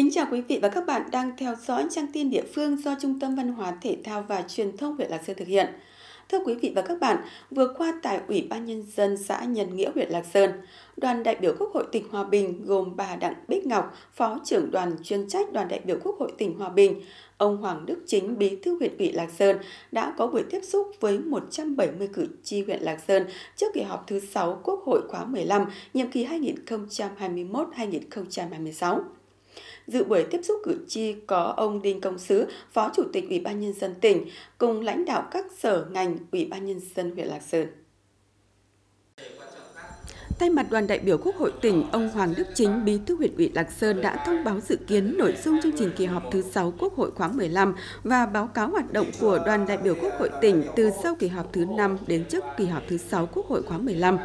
Kính chào quý vị và các bạn đang theo dõi trang tin địa phương do Trung tâm Văn hóa Thể thao và Truyền thông huyện Lạc Sơn thực hiện. Thưa quý vị và các bạn, vừa qua tại Ủy ban Nhân dân xã Nhân Nghĩa huyện Lạc Sơn, đoàn đại biểu Quốc hội tỉnh Hòa Bình gồm bà Đặng Bích Ngọc, Phó trưởng đoàn chuyên trách đoàn đại biểu Quốc hội tỉnh Hòa Bình, ông Hoàng Đức Chính, Bí thư huyện ủy Lạc Sơn đã có buổi tiếp xúc với 170 cử tri huyện Lạc Sơn trước kỳ họp thứ 6 Quốc hội khóa 15, nhiệm kỳ 2021-2026. Dự buổi tiếp xúc cử tri có ông Đinh Công Sứ, Phó Chủ tịch Ủy ban Nhân dân tỉnh, cùng lãnh đạo các sở ngành Ủy ban Nhân dân huyện Lạc Sơn. Thay mặt đoàn đại biểu Quốc hội tỉnh, ông Hoàng Đức Chính, Bí thư huyện ủy Lạc Sơn đã thông báo dự kiến nội dung chương trình kỳ họp thứ 6 Quốc hội khóa 15 và báo cáo hoạt động của đoàn đại biểu Quốc hội tỉnh từ sau kỳ họp thứ 5 đến trước kỳ họp thứ 6 Quốc hội khóa 15.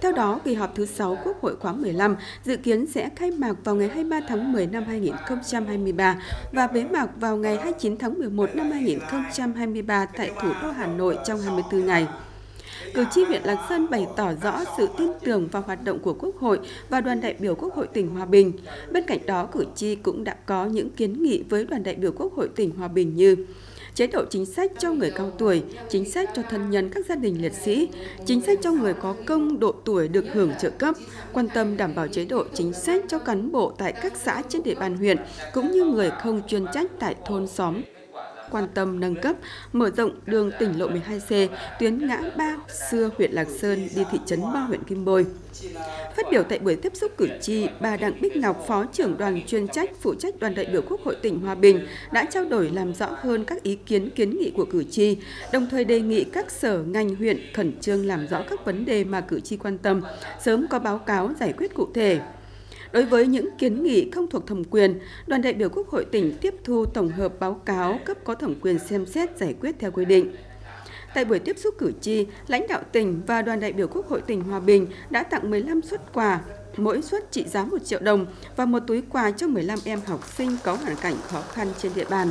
Theo đó, kỳ họp thứ 6 Quốc hội khóa 15 dự kiến sẽ khai mạc vào ngày 23 tháng 10 năm 2023 và bế mạc vào ngày 29 tháng 11 năm 2023 tại thủ đô Hà Nội trong 24 ngày. Cử tri huyện Lạc Sơn bày tỏ rõ sự tin tưởng vào hoạt động của Quốc hội và đoàn đại biểu Quốc hội tỉnh Hòa Bình. Bên cạnh đó, cử tri cũng đã có những kiến nghị với đoàn đại biểu Quốc hội tỉnh Hòa Bình như chế độ chính sách cho người cao tuổi, chính sách cho thân nhân các gia đình liệt sĩ, chính sách cho người có công độ tuổi được hưởng trợ cấp, quan tâm đảm bảo chế độ chính sách cho cán bộ tại các xã trên địa bàn huyện, cũng như người không chuyên trách tại thôn xóm. Quan tâm nâng cấp, mở rộng đường tỉnh lộ 12C, tuyến ngã ba xưa huyện Lạc Sơn đi thị trấn Ba huyện Kim Bôi. Phát biểu tại buổi tiếp xúc cử tri, bà Đặng Bích Ngọc, Phó trưởng đoàn chuyên trách phụ trách đoàn đại biểu Quốc hội tỉnh Hòa Bình đã trao đổi làm rõ hơn các ý kiến kiến nghị của cử tri, đồng thời đề nghị các sở ngành huyện khẩn trương làm rõ các vấn đề mà cử tri quan tâm, sớm có báo cáo giải quyết cụ thể. Đối với những kiến nghị không thuộc thẩm quyền, đoàn đại biểu Quốc hội tỉnh tiếp thu tổng hợp báo cáo cấp có thẩm quyền xem xét giải quyết theo quy định. Tại buổi tiếp xúc cử tri, lãnh đạo tỉnh và đoàn đại biểu Quốc hội tỉnh Hòa Bình đã tặng 15 suất quà, mỗi suất trị giá 1 triệu đồng và một túi quà cho 15 em học sinh có hoàn cảnh khó khăn trên địa bàn.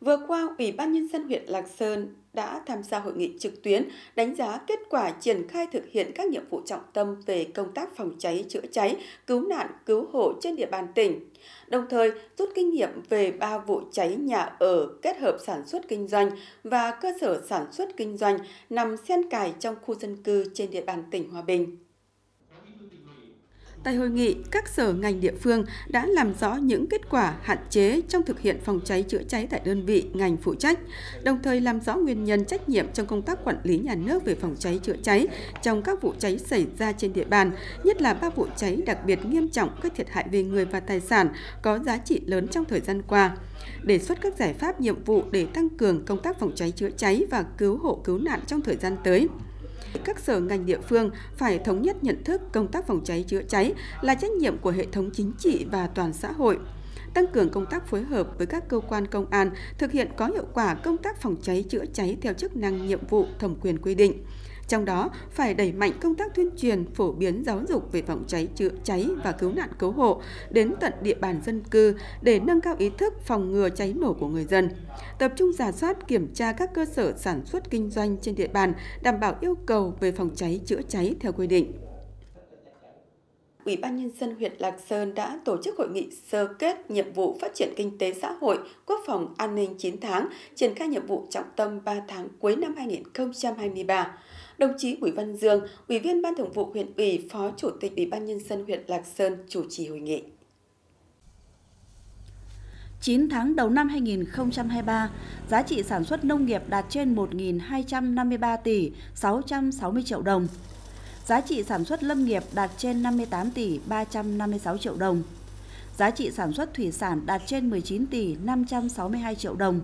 Vừa qua, Ủy ban Nhân dân huyện Lạc Sơn đã tham gia hội nghị trực tuyến đánh giá kết quả triển khai thực hiện các nhiệm vụ trọng tâm về công tác phòng cháy, chữa cháy, cứu nạn, cứu hộ trên địa bàn tỉnh, đồng thời rút kinh nghiệm về 3 vụ cháy nhà ở kết hợp sản xuất kinh doanh và cơ sở sản xuất kinh doanh nằm xen cài trong khu dân cư trên địa bàn tỉnh Hòa Bình. Tại hội nghị, các sở ngành địa phương đã làm rõ những kết quả hạn chế trong thực hiện phòng cháy chữa cháy tại đơn vị ngành phụ trách, đồng thời làm rõ nguyên nhân trách nhiệm trong công tác quản lý nhà nước về phòng cháy chữa cháy trong các vụ cháy xảy ra trên địa bàn, nhất là 3 vụ cháy đặc biệt nghiêm trọng gây thiệt hại về người và tài sản có giá trị lớn trong thời gian qua, đề xuất các giải pháp nhiệm vụ để tăng cường công tác phòng cháy chữa cháy và cứu hộ cứu nạn trong thời gian tới. Các sở ngành địa phương phải thống nhất nhận thức công tác phòng cháy chữa cháy là trách nhiệm của hệ thống chính trị và toàn xã hội, tăng cường công tác phối hợp với các cơ quan công an thực hiện có hiệu quả công tác phòng cháy chữa cháy theo chức năng nhiệm vụ thẩm quyền quy định. Trong đó, phải đẩy mạnh công tác tuyên truyền, phổ biến giáo dục về phòng cháy chữa cháy và cứu nạn cứu hộ đến tận địa bàn dân cư để nâng cao ý thức phòng ngừa cháy nổ của người dân. Tập trung rà soát, kiểm tra các cơ sở sản xuất kinh doanh trên địa bàn đảm bảo yêu cầu về phòng cháy chữa cháy theo quy định. Ủy ban Nhân dân huyện Lạc Sơn đã tổ chức hội nghị sơ kết nhiệm vụ phát triển kinh tế xã hội, quốc phòng an ninh 9 tháng, triển khai nhiệm vụ trọng tâm 3 tháng cuối năm 2023. Đồng chí Bùi Văn Dương, Ủy viên Ban Thường vụ huyện ủy, Phó Chủ tịch Ủy ban Nhân dân huyện Lạc Sơn chủ trì hội nghị. 9 tháng đầu năm 2023, giá trị sản xuất nông nghiệp đạt trên 1.253 tỷ 660 triệu đồng. Giá trị sản xuất lâm nghiệp đạt trên 58 tỷ 356 triệu đồng. Giá trị sản xuất thủy sản đạt trên 19 tỷ 562 triệu đồng.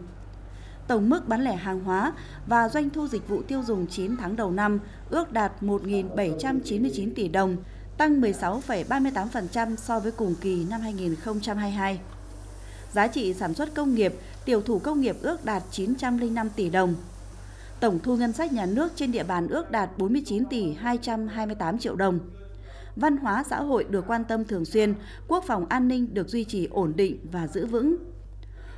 Tổng mức bán lẻ hàng hóa và doanh thu dịch vụ tiêu dùng 9 tháng đầu năm ước đạt 1.799 tỷ đồng, tăng 16,38% so với cùng kỳ năm 2022. Giá trị sản xuất công nghiệp, tiểu thủ công nghiệp ước đạt 905 tỷ đồng. Tổng thu ngân sách nhà nước trên địa bàn ước đạt 49 tỷ 228 triệu đồng. Văn hóa xã hội được quan tâm thường xuyên, quốc phòng an ninh được duy trì ổn định và giữ vững.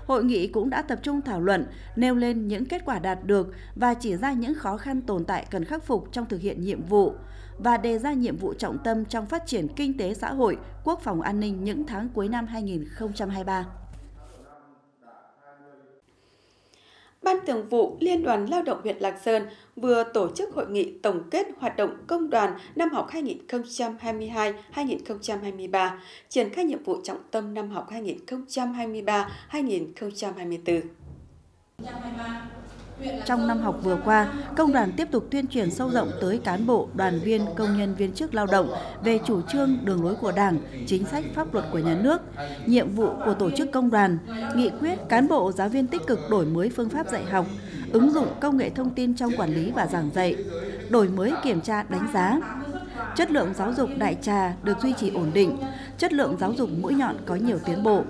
hội nghị cũng đã tập trung thảo luận, nêu lên những kết quả đạt được và chỉ ra những khó khăn tồn tại cần khắc phục trong thực hiện nhiệm vụ và đề ra nhiệm vụ trọng tâm trong phát triển kinh tế xã hội, quốc phòng an ninh những tháng cuối năm 2023. Ban Thường vụ Liên đoàn Lao động huyện Lạc Sơn vừa tổ chức hội nghị tổng kết hoạt động công đoàn năm học 2022-2023, triển khai nhiệm vụ trọng tâm năm học 2023-2024. Trong năm học vừa qua, công đoàn tiếp tục tuyên truyền sâu rộng tới cán bộ, đoàn viên, công nhân viên chức lao động về chủ trương, đường lối của Đảng, chính sách pháp luật của nhà nước, nhiệm vụ của tổ chức công đoàn, nghị quyết cán bộ giáo viên tích cực đổi mới phương pháp dạy học, ứng dụng công nghệ thông tin trong quản lý và giảng dạy, đổi mới kiểm tra đánh giá. Chất lượng giáo dục đại trà được duy trì ổn định, chất lượng giáo dục mũi nhọn có nhiều tiến bộ.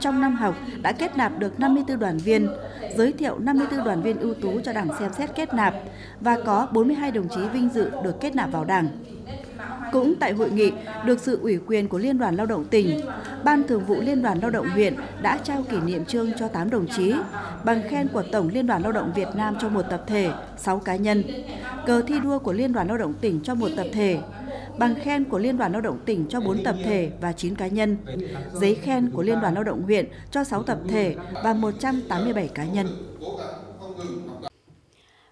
Trong năm học đã kết nạp được 54 đoàn viên, giới thiệu 54 đoàn viên ưu tú cho Đảng xem xét kết nạp và có 42 đồng chí vinh dự được kết nạp vào Đảng. Cũng tại hội nghị, được sự ủy quyền của Liên đoàn Lao động tỉnh, Ban Thường vụ Liên đoàn Lao động huyện đã trao kỷ niệm chương cho 8 đồng chí, bằng khen của Tổng Liên đoàn Lao động Việt Nam cho một tập thể, 6 cá nhân, cờ thi đua của Liên đoàn Lao động tỉnh cho một tập thể, bằng khen của Liên đoàn Lao động tỉnh cho 4 tập thể và 9 cá nhân, giấy khen của Liên đoàn Lao động huyện cho 6 tập thể và 187 cá nhân.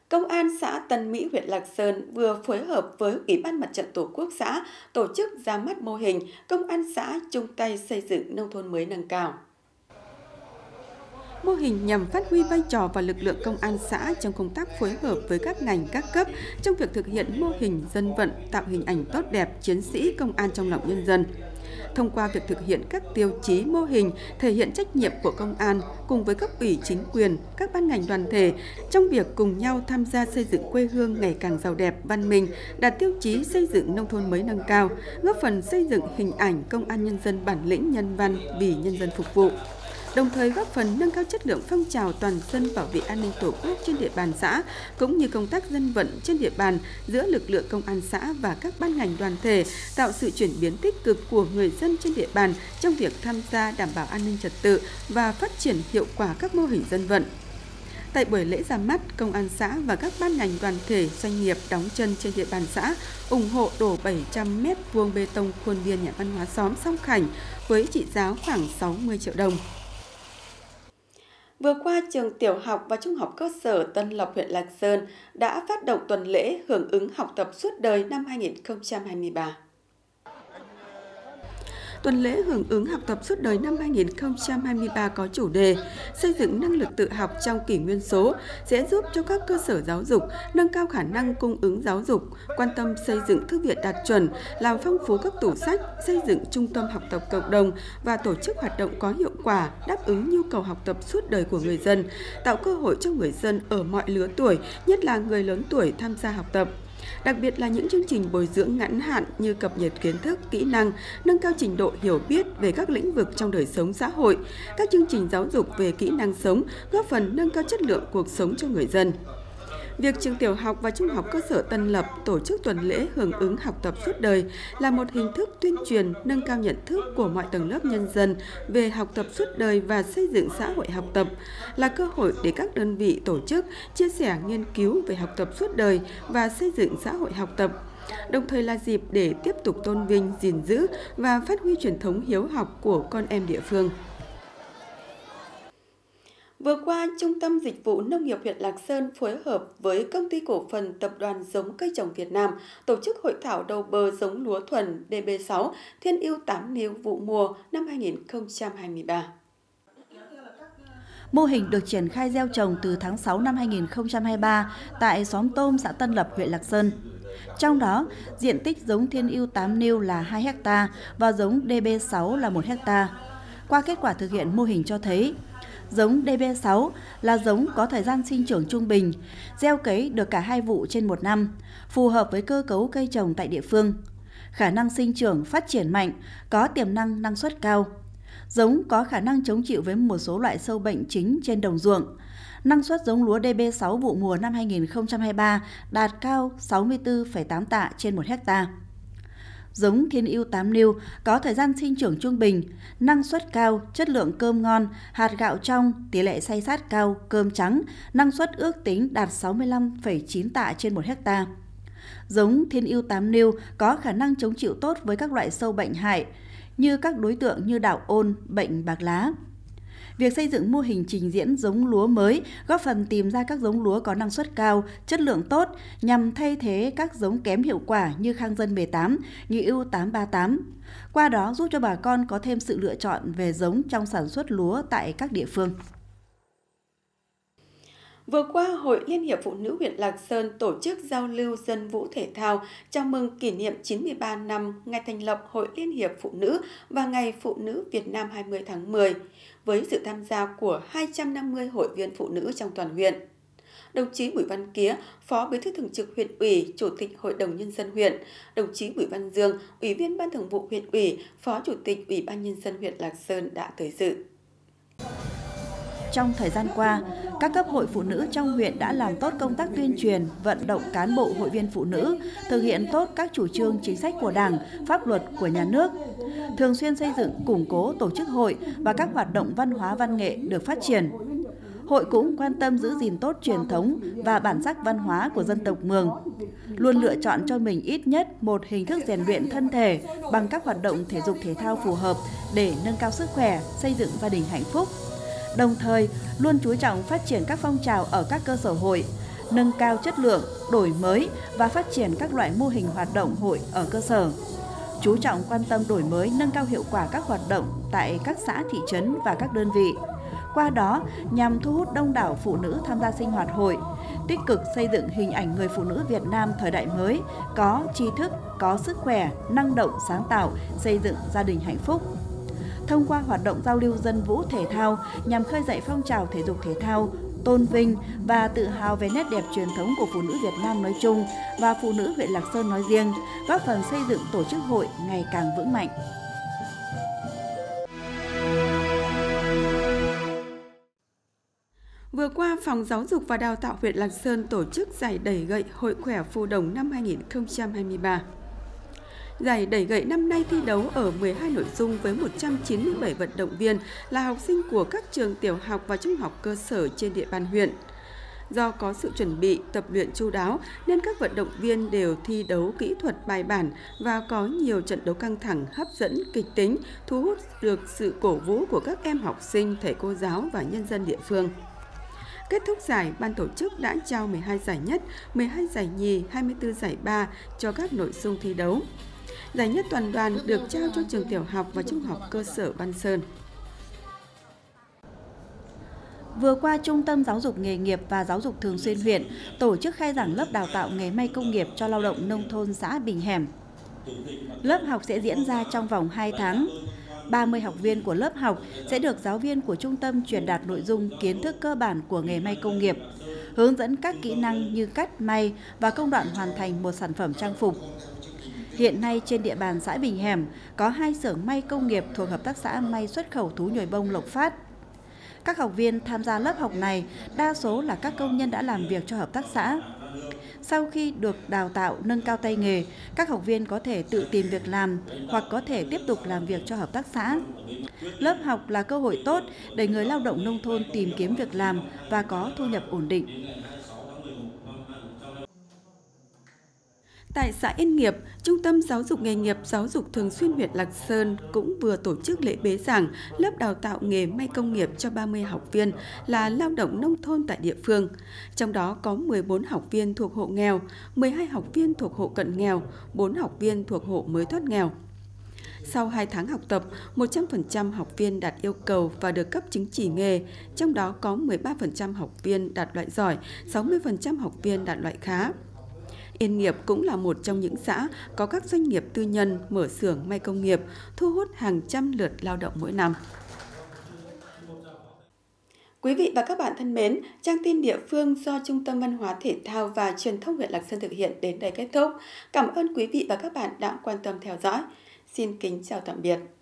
Công an xã Tân Mỹ, huyện Lạc Sơn vừa phối hợp với Ủy ban Mặt trận Tổ quốc xã tổ chức ra mắt mô hình Công an xã chung tay xây dựng nông thôn mới nâng cao. Mô hình nhằm phát huy vai trò và lực lượng công an xã trong công tác phối hợp với các ngành các cấp trong việc thực hiện mô hình dân vận tạo hình ảnh tốt đẹp chiến sĩ công an trong lòng nhân dân. Thông qua việc thực hiện các tiêu chí mô hình thể hiện trách nhiệm của công an cùng với cấp ủy chính quyền, các ban ngành đoàn thể trong việc cùng nhau tham gia xây dựng quê hương ngày càng giàu đẹp, văn minh, đạt tiêu chí xây dựng nông thôn mới nâng cao, góp phần xây dựng hình ảnh công an nhân dân bản lĩnh nhân văn vì nhân dân phục vụ. Đồng thời góp phần nâng cao chất lượng phong trào toàn dân bảo vệ an ninh Tổ quốc trên địa bàn xã, cũng như công tác dân vận trên địa bàn giữa lực lượng công an xã và các ban ngành đoàn thể, tạo sự chuyển biến tích cực của người dân trên địa bàn trong việc tham gia đảm bảo an ninh trật tự và phát triển hiệu quả các mô hình dân vận. Tại buổi lễ ra mắt, công an xã và các ban ngành đoàn thể doanh nghiệp đóng chân trên địa bàn xã ủng hộ đổ 700 m2 bê tông khuôn viên nhà văn hóa xóm Song Khảnh với trị giá khoảng 60 triệu đồng. Vừa qua, trường tiểu học và trung học cơ sở Tân Lộc, huyện Lạc Sơn đã phát động tuần lễ hưởng ứng học tập suốt đời năm 2023. Tuần lễ hưởng ứng học tập suốt đời năm 2023 có chủ đề xây dựng năng lực tự học trong kỷ nguyên số sẽ giúp cho các cơ sở giáo dục nâng cao khả năng cung ứng giáo dục, quan tâm xây dựng thư viện đạt chuẩn, làm phong phú các tủ sách, xây dựng trung tâm học tập cộng đồng và tổ chức hoạt động có hiệu quả, đáp ứng nhu cầu học tập suốt đời của người dân, tạo cơ hội cho người dân ở mọi lứa tuổi, nhất là người lớn tuổi tham gia học tập. Đặc biệt là những chương trình bồi dưỡng ngắn hạn như cập nhật kiến thức, kỹ năng, nâng cao trình độ hiểu biết về các lĩnh vực trong đời sống xã hội, các chương trình giáo dục về kỹ năng sống góp phần nâng cao chất lượng cuộc sống cho người dân. Việc trường tiểu học và trung học cơ sở Tân Lập tổ chức tuần lễ hưởng ứng học tập suốt đời là một hình thức tuyên truyền nâng cao nhận thức của mọi tầng lớp nhân dân về học tập suốt đời và xây dựng xã hội học tập, là cơ hội để các đơn vị tổ chức chia sẻ nghiên cứu về học tập suốt đời và xây dựng xã hội học tập, đồng thời là dịp để tiếp tục tôn vinh, gìn giữ và phát huy truyền thống hiếu học của con em địa phương. Vừa qua, Trung tâm Dịch vụ Nông nghiệp huyện Lạc Sơn phối hợp với Công ty Cổ phần Tập đoàn Giống Cây trồng Việt Nam tổ chức hội thảo đầu bờ giống lúa thuần DB6 Thiên ưu 8 nêu vụ mùa năm 2023. Mô hình được triển khai gieo trồng từ tháng 6 năm 2023 tại xóm Tôm, xã Tân Lập, huyện Lạc Sơn. Trong đó, diện tích giống Thiên ưu 8 nêu là 2 ha và giống DB6 là 1 ha. Qua kết quả thực hiện mô hình cho thấy, giống DB6 là giống có thời gian sinh trưởng trung bình, gieo cấy được cả 2 vụ trên 1 năm, phù hợp với cơ cấu cây trồng tại địa phương. Khả năng sinh trưởng phát triển mạnh, có tiềm năng năng suất cao. Giống có khả năng chống chịu với một số loại sâu bệnh chính trên đồng ruộng. Năng suất giống lúa DB6 vụ mùa năm 2023 đạt cao 64,8 tạ trên 1 ha. giống Thiên ưu 8 nêu có thời gian sinh trưởng trung bình, năng suất cao, chất lượng cơm ngon, hạt gạo trong, tỷ lệ xay sát cao, cơm trắng, năng suất ước tính đạt 65,9 tạ trên 1 hectare. Giống Thiên ưu 8 nêu có khả năng chống chịu tốt với các loại sâu bệnh hại, như các đối tượng như đạo ôn, bệnh bạc lá. Việc xây dựng mô hình trình diễn giống lúa mới góp phần tìm ra các giống lúa có năng suất cao, chất lượng tốt nhằm thay thế các giống kém hiệu quả như Khang dân 18, như Ưu 838. Qua đó giúp cho bà con có thêm sự lựa chọn về giống trong sản xuất lúa tại các địa phương. Vừa qua, Hội Liên hiệp Phụ nữ huyện Lạc Sơn tổ chức giao lưu dân vũ thể thao chào mừng kỷ niệm 93 năm ngày thành lập Hội Liên hiệp Phụ nữ và Ngày Phụ nữ Việt Nam 20 tháng 10, với sự tham gia của 250 hội viên phụ nữ trong toàn huyện. Đồng chí Bùi Văn Kía, Phó Bí thư Thường trực huyện ủy, Chủ tịch Hội đồng Nhân dân huyện, đồng chí Bùi Văn Dương, Ủy viên Ban Thường vụ huyện ủy, Phó Chủ tịch Ủy ban Nhân dân huyện Lạc Sơn đã tới dự. Trong thời gian qua, các cấp hội phụ nữ trong huyện đã làm tốt công tác tuyên truyền, vận động cán bộ hội viên phụ nữ, thực hiện tốt các chủ trương chính sách của Đảng, pháp luật của nhà nước. Thường xuyên xây dựng, củng cố tổ chức hội và các hoạt động văn hóa văn nghệ được phát triển. Hội cũng quan tâm giữ gìn tốt truyền thống và bản sắc văn hóa của dân tộc Mường. Luôn lựa chọn cho mình ít nhất một hình thức rèn luyện thân thể bằng các hoạt động thể dục thể thao phù hợp để nâng cao sức khỏe, xây dựng gia đình hạnh phúc. Đồng thời, luôn chú trọng phát triển các phong trào ở các cơ sở hội, nâng cao chất lượng, đổi mới và phát triển các loại mô hình hoạt động hội ở cơ sở. Chú trọng quan tâm đổi mới, nâng cao hiệu quả các hoạt động tại các xã, thị trấn và các đơn vị. Qua đó, nhằm thu hút đông đảo phụ nữ tham gia sinh hoạt hội, tích cực xây dựng hình ảnh người phụ nữ Việt Nam thời đại mới, có tri thức, có sức khỏe, năng động, sáng tạo, xây dựng gia đình hạnh phúc. Thông qua hoạt động giao lưu dân vũ thể thao nhằm khơi dậy phong trào thể dục thể thao, tôn vinh và tự hào về nét đẹp truyền thống của phụ nữ Việt Nam nói chung và phụ nữ huyện Lạc Sơn nói riêng, góp phần xây dựng tổ chức hội ngày càng vững mạnh. Vừa qua, Phòng Giáo dục và Đào tạo huyện Lạc Sơn tổ chức giải đẩy gậy Hội khỏe Phù Đồng năm 2023. Giải đẩy gậy năm nay thi đấu ở 12 nội dung với 197 vận động viên là học sinh của các trường tiểu học và trung học cơ sở trên địa bàn huyện. Do có sự chuẩn bị, tập luyện chu đáo nên các vận động viên đều thi đấu kỹ thuật bài bản và có nhiều trận đấu căng thẳng, hấp dẫn, kịch tính, thu hút được sự cổ vũ của các em học sinh, thầy cô giáo và nhân dân địa phương. Kết thúc giải, ban tổ chức đã trao 12 giải nhất, 12 giải nhì, 24 giải ba cho các nội dung thi đấu. Giải nhất toàn đoàn được trao cho trường tiểu học và trung học cơ sở Văn Sơn. Vừa qua, Trung tâm Giáo dục Nghề nghiệp và Giáo dục Thường xuyên huyện tổ chức khai giảng lớp đào tạo nghề may công nghiệp cho lao động nông thôn xã Bình Hẻm. Lớp học sẽ diễn ra trong vòng 2 tháng. 30 học viên của lớp học sẽ được giáo viên của trung tâm truyền đạt nội dung kiến thức cơ bản của nghề may công nghiệp, hướng dẫn các kỹ năng như cắt, may và công đoạn hoàn thành một sản phẩm trang phục. Hiện nay trên địa bàn xã Bình Hẻm có 2 xưởng may công nghiệp thuộc hợp tác xã may xuất khẩu thú nhồi bông Lộc Phát. Các học viên tham gia lớp học này đa số là các công nhân đã làm việc cho hợp tác xã. Sau khi được đào tạo nâng cao tay nghề, các học viên có thể tự tìm việc làm hoặc có thể tiếp tục làm việc cho hợp tác xã. Lớp học là cơ hội tốt để người lao động nông thôn tìm kiếm việc làm và có thu nhập ổn định. Tại xã Yên Nghiệp, Trung tâm Giáo dục Nghề nghiệp Giáo dục Thường xuyên huyện Lạc Sơn cũng vừa tổ chức lễ bế giảng lớp đào tạo nghề may công nghiệp cho 30 học viên là lao động nông thôn tại địa phương. Trong đó có 14 học viên thuộc hộ nghèo, 12 học viên thuộc hộ cận nghèo, 4 học viên thuộc hộ mới thoát nghèo. Sau 2 tháng học tập, 100% học viên đạt yêu cầu và được cấp chứng chỉ nghề, trong đó có 13% học viên đạt loại giỏi, 60% học viên đạt loại khá. Yên Nghiệp cũng là một trong những xã có các doanh nghiệp tư nhân mở xưởng may công nghiệp, thu hút hàng trăm lượt lao động mỗi năm. Quý vị và các bạn thân mến, trang tin địa phương do Trung tâm Văn hóa Thể thao và Truyền thông huyện Lạc Sơn thực hiện đến đây kết thúc. Cảm ơn quý vị và các bạn đã quan tâm theo dõi. Xin kính chào tạm biệt.